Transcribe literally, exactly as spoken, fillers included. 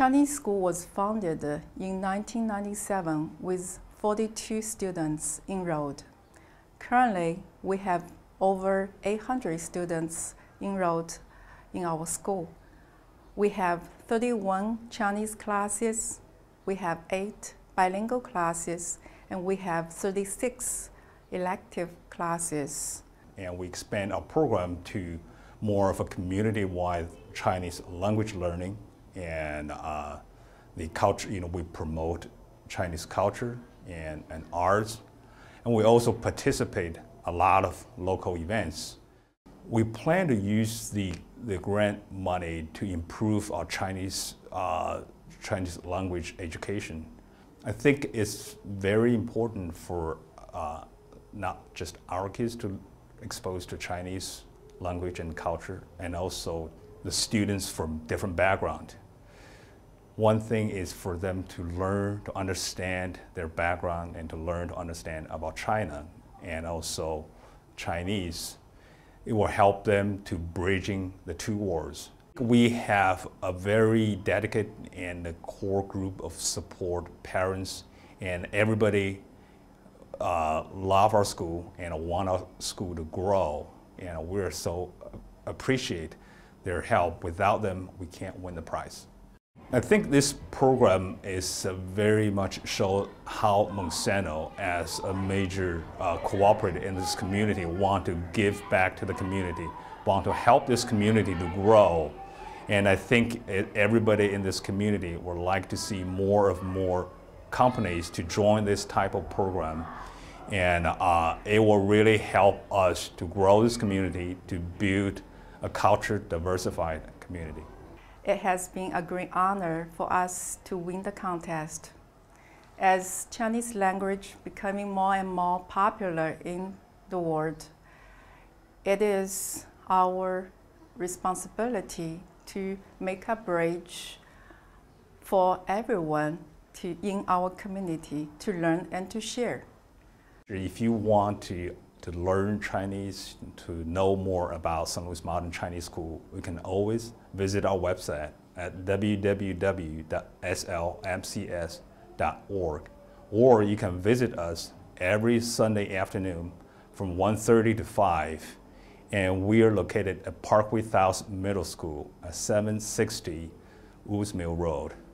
Chinese school was founded in nineteen ninety-seven with forty-two students enrolled. Currently, we have over eight hundred students enrolled in our school. We have thirty-one Chinese classes, we have eight bilingual classes, and we have thirty-six elective classes. And we expand our program to more of a community-wide Chinese language learning, and uh, the culture, you know, we promote Chinese culture and, and arts, and we also participate a lot of local events. We plan to use the, the grant money to improve our Chinese, uh, Chinese language education. I think it's very important for uh, not just our kids to exposed to Chinese language and culture, and also the students from different backgrounds. One thing is for them to learn to understand their background and to learn to understand about China and also Chinese. It will help them to bridging the two worlds. We have a very dedicated and a core group of support parents, and everybody Uh, love our school and want our school to grow, and we're so appreciate their help. Without them, we can't win the prize. I think this program is uh, very much show how Monsanto, as a major uh, cooperator in this community, want to give back to the community, want to help this community to grow, and I think it, everybody in this community would like to see more of more companies to join this type of program, and uh, it will really help us to grow this community, to build a culture-diversified community. It has been a great honor for us to win the contest. As Chinese language becoming more and more popular in the world, it is our responsibility to make a bridge for everyone To, in our community to learn and to share. If you want to, to learn Chinese, to know more about Saint Louis Modern Chinese School, you can always visit our website at w w w dot s l m c s dot org, or you can visit us every Sunday afternoon from one thirty to five, and we are located at Parkway South Middle School at seven sixty Woods Mill Road.